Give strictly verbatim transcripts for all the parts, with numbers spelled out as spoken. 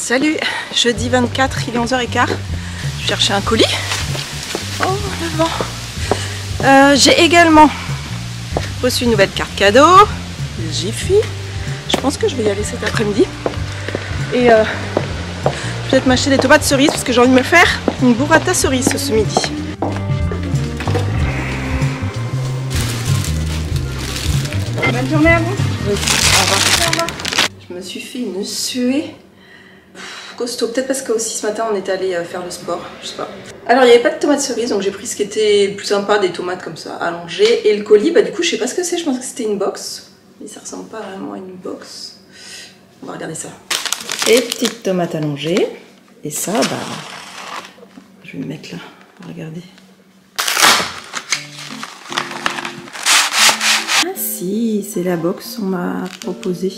Salut, jeudi vingt-quatre, il est onze heures quinze. Je cherchais un colis. Oh, le vent. Euh, J'ai également reçu une nouvelle carte cadeau. Gifi. Je pense que je vais y aller cet après-midi. Et euh, peut-être m'acheter des tomates cerises parce que j'ai envie de me faire une burrata cerise ce midi. Bonne journée à vous. Oui, au revoir. Au revoir. Je me suis fait une suée. Peut-être parce que aussi ce matin on est allé faire le sport, je sais pas. Alors il n'y avait pas de tomates cerises, donc j'ai pris ce qui était le plus sympa, des tomates comme ça allongées. Et le colis, bah du coup je sais pas ce que c'est, je pense que c'était une box. Mais ça ressemble pas vraiment à une box. On va regarder ça. Et petite tomate allongée. Et ça, bah je vais le mettre là. Regardez. Ah si, c'est la box qu'on m'a proposée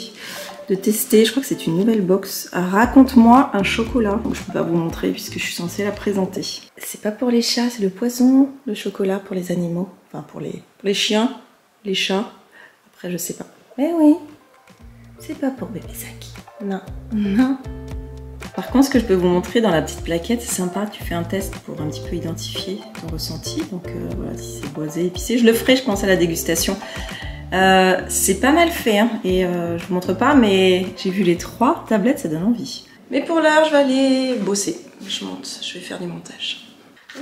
de tester, je crois que c'est une nouvelle box. Raconte-moi un chocolat. Donc, je peux pas vous montrer puisque je suis censée la présenter. C'est pas pour les chats, c'est le poison, le chocolat pour les animaux. Enfin pour les, pour les chiens, les chats. Après je sais pas. Mais oui, c'est pas pour bébé Zaki. Non, non. Par contre ce que je peux vous montrer dans la petite plaquette, c'est sympa. Tu fais un test pour un petit peu identifier ton ressenti. Donc euh, voilà, si c'est boisé, épicé, je le ferai je pense à la dégustation. Euh, c'est pas mal fait hein. Et euh, je vous montre pas mais j'ai vu les trois tablettes, ça donne envie. Mais pour l'heure je vais aller bosser, je monte, je vais faire du montage.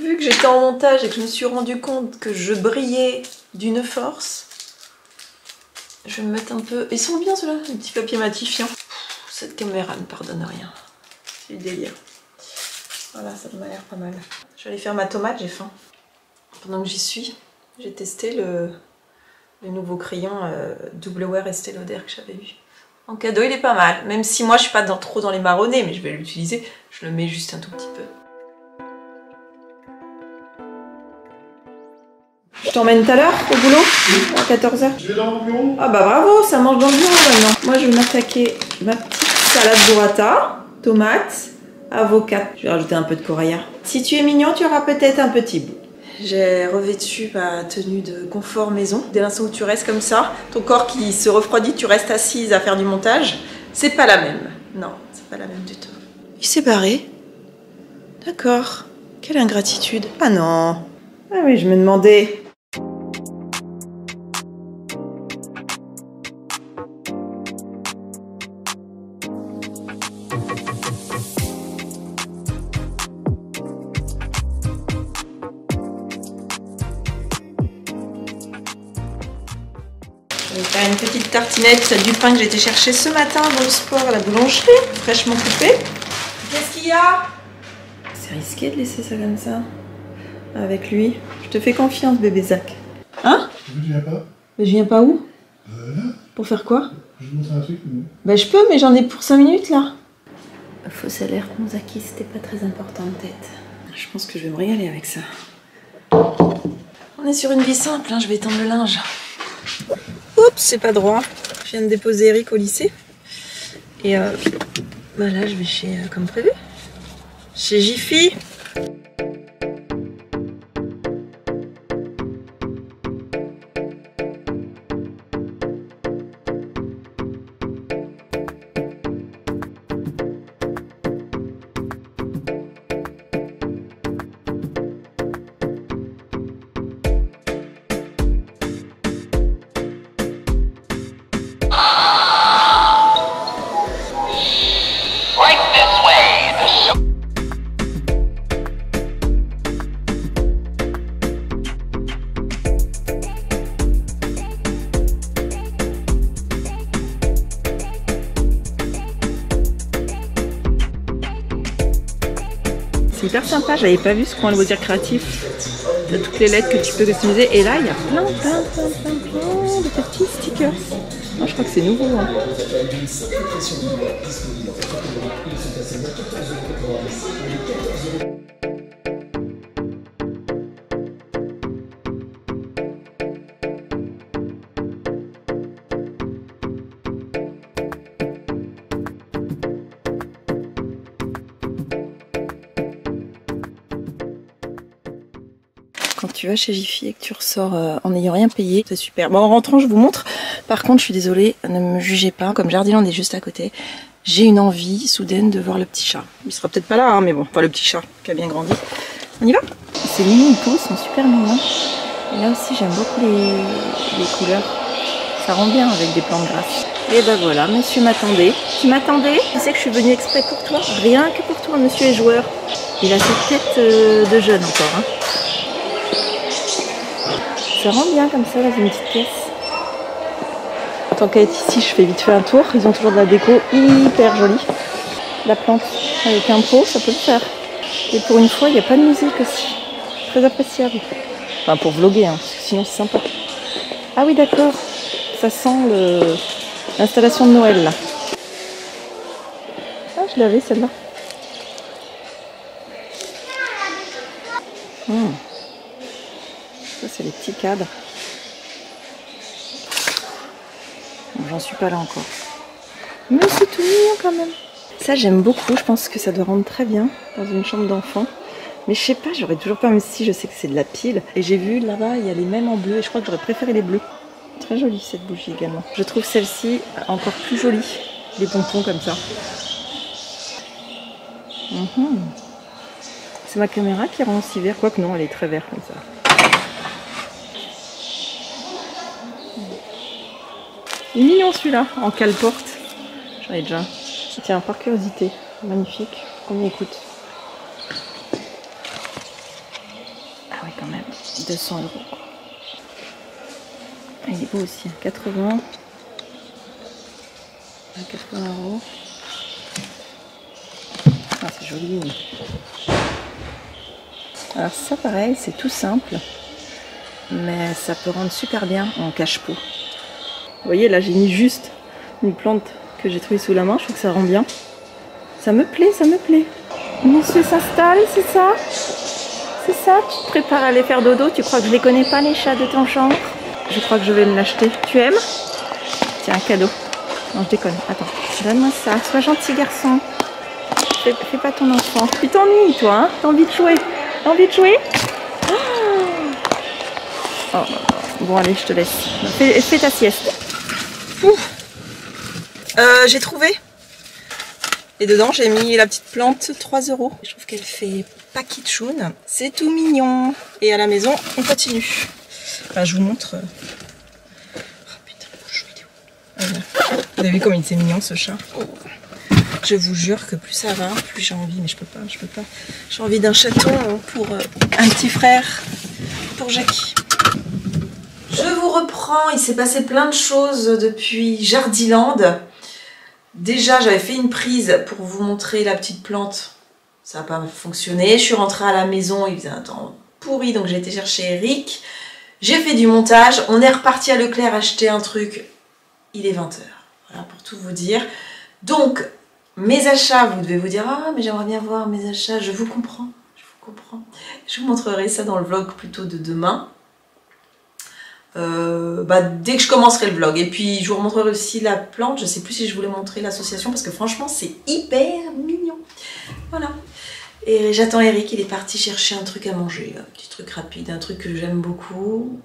Vu que j'étais en montage et que je me suis rendu compte que je brillais d'une force, je vais me mettre un peu... Ils sont bien ceux-là, les petits papiers matifiants. Cette caméra ne pardonne rien, c'est le délire. Voilà, ça m'a l'air pas mal. Je vais aller faire ma tomate, j'ai faim. Pendant que j'y suis, j'ai testé le... le nouveau crayon euh, Double Wear Estée Lauder que j'avais eu. En cadeau, il est pas mal. Même si moi, je suis pas dans, trop dans les marronnets, mais je vais l'utiliser. Je le mets juste un tout petit peu. Je t'emmène tout à l'heure au boulot, à quatorze heures. Je vais dans mon bureau. Ah bah bravo, ça mange dans le bureau maintenant. Moi, je vais m'attaquer ma petite salade burrata, tomates, avocat. Je vais rajouter un peu de corail. Si tu es mignon, tu auras peut-être un petit bout. J'ai revêtu ma tenue de confort maison. Dès l'instant où tu restes comme ça, ton corps qui se refroidit, tu restes assise à faire du montage. C'est pas la même. Non, c'est pas la même du tout. Il s'est barré. D'accord. Quelle ingratitude. Ah non. Ah oui, je me demandais. Je vais faire une petite tartinette du pain que j'étais chercher ce matin dans le sport à la boulangerie, fraîchement coupé. Qu'est-ce qu'il y a? C'est risqué de laisser ça comme ça, avec lui. Je te fais confiance, bébé Zach. Hein? Je viens pas. Mais je viens pas où? Euh, là. Pour faire quoi? Je vais montrer un truc. Mais... Bah je peux, mais j'en ai pour cinq minutes là. Fausse alerte, mon Zaki, c'était pas très important en tête. Je pense que je vais me régaler avec ça. On est sur une vie simple, hein, je vais étendre le linge. Oups, c'est pas droit. Je viens de déposer Eric au lycée. Et euh, bah là, je vais chez, euh, comme prévu, chez Gifi. C'est hyper sympa, j'avais pas vu ce coin de loisirs créatifs. T'as toutes les lettres que tu peux customiser. Et là, il y a plein, plein, plein, plein, plein de petits stickers. Non, je crois que c'est nouveau. Hein. Quand tu vas chez Gifi et que tu ressors euh, en n'ayant rien payé, c'est super. Bon, en rentrant, je vous montre. Par contre, je suis désolée, ne me jugez pas. Comme Jardiland est juste à côté, j'ai une envie soudaine de voir le petit chat. Il sera peut-être pas là, hein, mais bon, pas le petit chat qui a bien grandi. On y va? C'est mignon, ils sont super mignons. Et là aussi, j'aime beaucoup les... les couleurs. Ça rend bien avec des plantes grasses. Et ben voilà, monsieur m'attendait. Tu m'attendais? Tu sais que je suis venue exprès pour toi. Rien que pour toi, monsieur est joueur. Il a cette tête euh, de jeune encore. Hein. Ça rend bien comme ça dans une petite pièce. En tant qu'à être ici, je fais vite fait un tour. Ils ont toujours de la déco hyper jolie. La plante avec un pot, ça peut le faire. Et pour une fois, il n'y a pas de musique aussi. Très appréciable. Enfin, pour vloguer, hein, parce que sinon c'est sympa. Ah oui, d'accord. Ça sent le... l'installation de Noël, là. Ah, je l'avais, celle-là. Hum. Ça, c'est les petits cadres. Bon, j'en suis pas là encore. Mais c'est tout mignon, quand même. Ça, j'aime beaucoup. Je pense que ça doit rendre très bien dans une chambre d'enfant. Mais je sais pas, j'aurais toujours peur, même si je sais que c'est de la pile. Et j'ai vu, là-bas, il y a les mêmes en bleu. Et je crois que j'aurais préféré les bleus. Très jolie cette bougie également. Je trouve celle-ci encore plus jolie. Les pompons comme ça. Mmh. C'est ma caméra qui rend si vert. Quoique non, elle est très verte comme ça. Il est mignon celui-là, en cale-porte. J'en ai déjà un. Tiens, par curiosité. Magnifique. Combien il coûte? Ah oui, quand même. deux cents euros. Il est beau aussi, quatre-vingts euros. Ah, c'est joli. Alors ça pareil, c'est tout simple, mais ça peut rendre super bien en cache-pot. Vous voyez là, j'ai mis juste une plante que j'ai trouvée sous la main, je trouve que ça rend bien. Ça me plaît, ça me plaît. Monsieur s'installe, c'est ça? C'est ça? Tu te prépares à aller faire dodo, tu crois que je les connais pas les chats de ton chambre? Je crois que je vais me l'acheter. Tu aimes? Tiens, un cadeau. Non, je déconne. Attends. Donne-moi ça. Sois gentil, garçon. Fais, fais pas ton enfant. Tu t'ennuies, toi, hein? T'as envie de jouer? T'as envie de jouer? Oh. Oh. Bon, allez, je te laisse. Fais, fais ta sieste. Euh, j'ai trouvé. Et dedans, j'ai mis la petite plante, trois euros. Je trouve qu'elle fait pas kitchoun. C'est tout mignon. Et à la maison, on continue. Enfin, je vous montre. Oh putain, je vais aller où ? Vous avez vu comme il était mignon ce chat. Oh. Je vous jure que plus ça va, plus j'ai envie, mais je peux pas, je peux pas. J'ai envie d'un chaton pour un petit frère, pour Jackie. Je vous reprends, il s'est passé plein de choses depuis Jardiland. Déjà, j'avais fait une prise pour vous montrer la petite plante. Ça n'a pas fonctionné. Je suis rentrée à la maison, il faisait un temps pourri, donc j'ai été chercher Eric. J'ai fait du montage, on est reparti à Leclerc acheter un truc, il est vingt heures, voilà pour tout vous dire. Donc, mes achats, vous devez vous dire « Ah, mais j'aimerais bien voir mes achats, je vous comprends, je vous comprends. » Je vous montrerai ça dans le vlog plutôt de demain, euh, bah, dès que je commencerai le vlog. Et puis, je vous montrerai aussi la plante, je sais plus si je voulais montrer l'association, parce que franchement, c'est hyper mignon. Voilà. Et j'attends Eric, il est parti chercher un truc à manger, un petit truc rapide, un truc que j'aime beaucoup.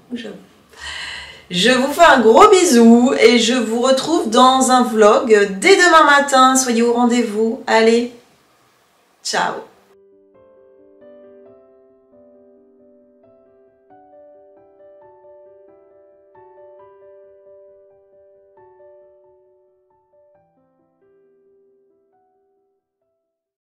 Je vous fais un gros bisou et je vous retrouve dans un vlog dès demain matin. Soyez au rendez-vous. Allez, ciao!